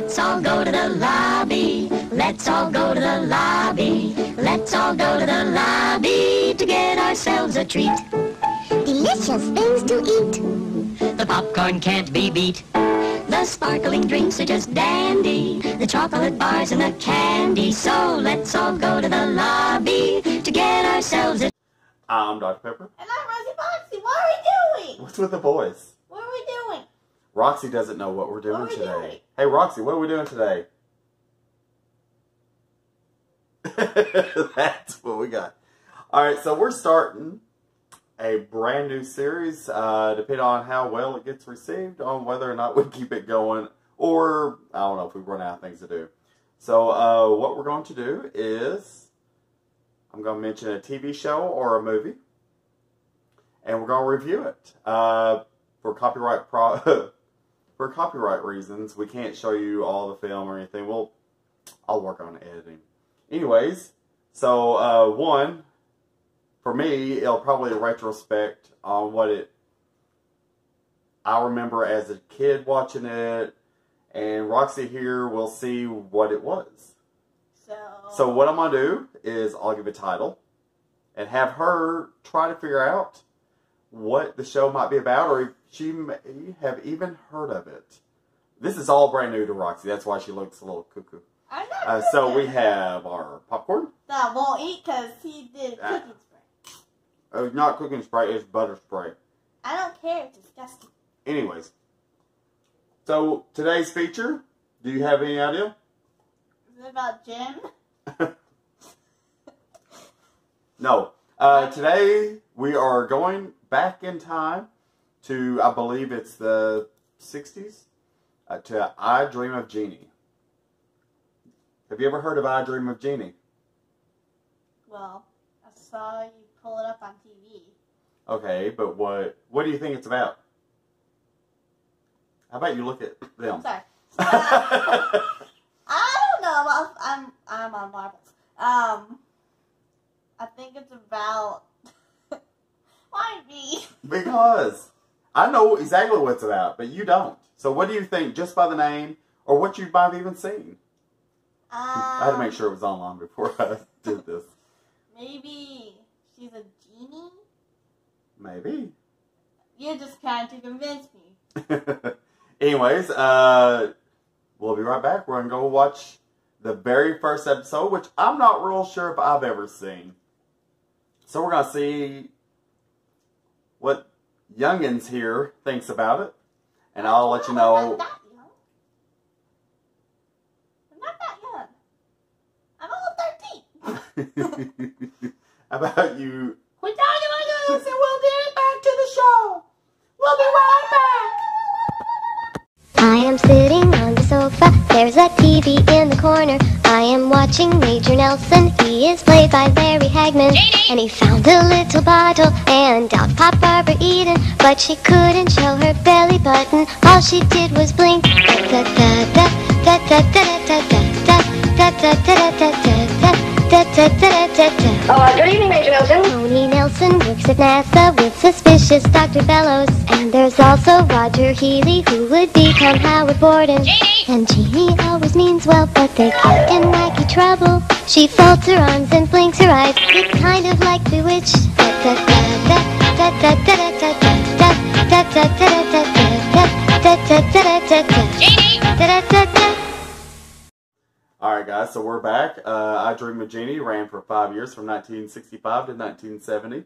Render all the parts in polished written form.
Let's all go to the lobby. Let's all go to the lobby. Let's all go to the lobby to get ourselves a treat. Delicious things to eat. The popcorn can't be beat. The sparkling drinks are just dandy. The chocolate bars and the candy. So let's all go to the lobby to get ourselves a... I'm Dr. Pepper. And I'm Roxy Foxy. What are we doing? What's with the boys? What are we doing? Roxy doesn't know what we're doing today. Hey, Roxy, what are we doing today? That's what we got. All right, so we're starting a brand new series, depending on how well it gets received, on whether or not we keep it going, or I don't know if we run out of things to do. So what we're going to do is I'm going to mention a TV show or a movie, and we're going to review it. For copyright for copyright reasons, we can't show you all the film or anything. Well, I'll work on editing. Anyways, so one, for me, it'll probably retrospect on what I remember as a kid watching it, and Roxy here will see what it was. So what I'm going to do is I'll give a title and have her try to figure out what the show might be about, or if she may have even heard of it. This is all brand new to Roxy. That's why she looks a little cuckoo. I'm not so we have our popcorn. That I won't eat because he did cooking spray. It's not cooking spray. It's butter spray. I don't care. It's disgusting. Anyways. So, today's feature, do you have any idea? Is it about Jim? No. Today, we are going back in time to, I believe it's the 60s, to I Dream of Jeannie. Have you ever heard of I Dream of Jeannie? Well, I saw you pull it up on TV. Okay, but what do you think it's about? How about you look at them? I'm sorry. I don't know. I'm on marbles. I think it's about... Why me? Because I know exactly what it's about, but you don't. So what do you think just by the name, or what you might have even seen? I had to make sure it was online before I did this. Maybe she's a genie? Maybe. You're just trying to convince me. Anyways, we'll be right back. We're going to go watch the very first episode, which I'm not real sure if I've ever seen. So we're going to see what youngins here thinks about it. And I'll let you know... How about you? We're talking like this, and we'll get back to the show. We'll be right back. I am sitting on the sofa. There's a TV in the corner. I am watching Major Nelson. He is played by Larry Hagman. Jeannie. And he found a little bottle, and out popped Barbara Eden. But she couldn't show her belly button. All she did was blink. Da da da da da da da da da da da da da da. Da, da, da, da, da. Good evening, Major Nelson. Tony Nelson works at NASA with suspicious Dr. Bellows. And there's also Roger Healy, who would become Howard Borden. Jeannie! And Jeannie always means well, but they get in wacky trouble. She folds her arms and blinks her eyes. It's kind of like Bewitched. Da, da, da, da, da, da, da, da, da, da, da, da, da, da, da, da, da, da. Jeannie! Da, da, da, da. Alright guys, so we're back. I Dream of Jeannie ran for 5 years, from 1965 to 1970.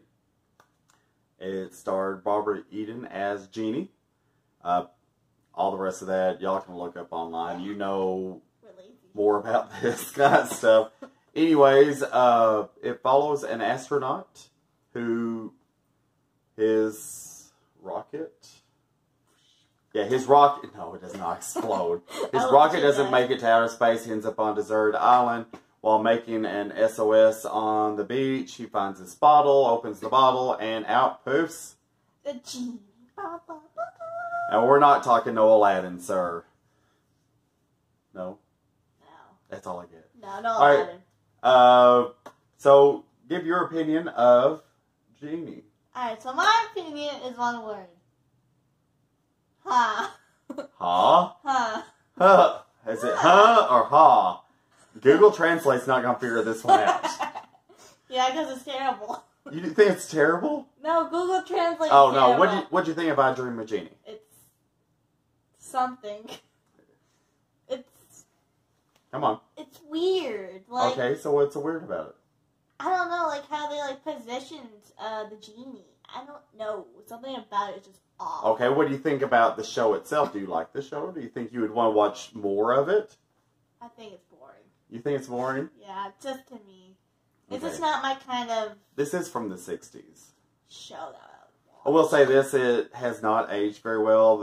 It starred Barbara Eden as Jeannie. All the rest of that, y'all can look up online. You know more about this kind of stuff. Anyways, it follows an astronaut who his rocket, no, it does not explode. His rocket doesn't make it to outer space. He ends up on a deserted island while making an SOS on the beach. He finds his bottle, opens the bottle, and out poofs. The genie. And we're not talking no Aladdin, sir. No? No. That's all I get. No, no Aladdin. All right. So, give your opinion of Jeannie. Alright, so my opinion is one word. Ha. Ha? Ha. Ha. Is it huh or ha? Google Translate's not going to figure this one out. Yeah, because it's terrible. You think it's terrible? No, Google Translate. Oh no, terrible. What'd you think about I Dream of Jeannie? It's something. It's come on. It's weird. Like, okay, so what's so weird about it? I don't know, like how they like positioned the genie. I don't know. Something about it is just off. Okay, what do you think about the show itself? Do you like the show? Do you think you would want to watch more of it? I think it's boring. You think it's boring? Yeah, just to me. Okay. This is not my kind of... This is from the 60s. Show that I will say this, it has not aged very well.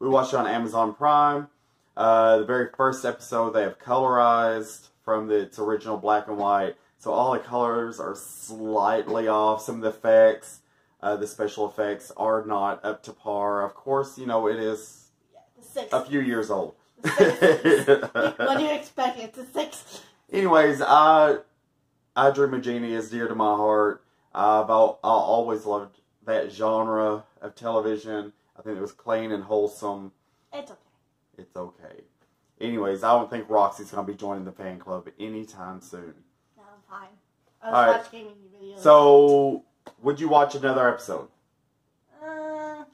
We watched it on Amazon Prime. The very first episode they have colorized from its original black and white. So all the colors are slightly off. Some of the effects, the special effects are not up to par. Of course, you know, it is a few years old. The 60s. What do you expect? It's the 60s. Anyways, I Dream of Jeannie is dear to my heart. I always loved that genre of television. I think it was clean and wholesome. It's okay. It's okay. Anyways, I don't think Roxy's going to be joining the fan club anytime soon. No, I'm fine. I was watching gaming videos. So, would you watch another episode?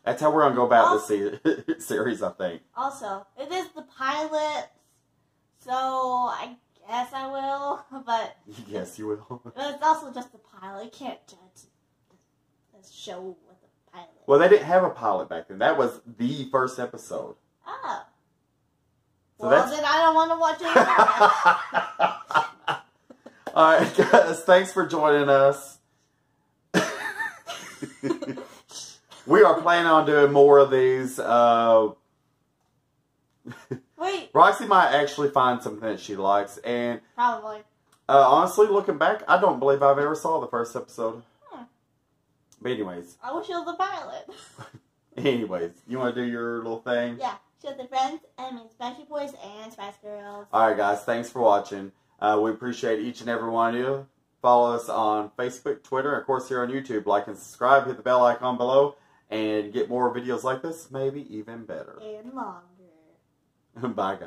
That's how we're going to go about this series, I think. Also, it is the pilot, so yes, I will, but... Yes, you will. But it's also just the pilot. You can't judge this show with a pilot. Well, they didn't have a pilot back then. That was the first episode. Oh. So well, then I don't want to watch it. All right, guys. Thanks for joining us. We are planning on doing more of these. Wait. Roxy might actually find something that she likes, and probably. Honestly, looking back, I don't believe I've ever saw the first episode. But anyways, I wish it was the pilot. Anyways, you want to do your little thing? Yeah, show the friends. I mean, Spice Boys and Spice Girls. All right, guys, thanks for watching. We appreciate each and every one of you. Follow us on Facebook, Twitter, and of course here on YouTube. Like and subscribe. Hit the bell icon below, and get more videos like this, maybe even better and longer. Bye,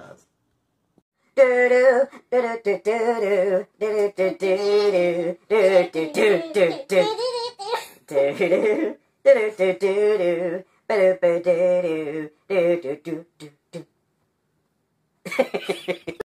guys.